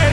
Col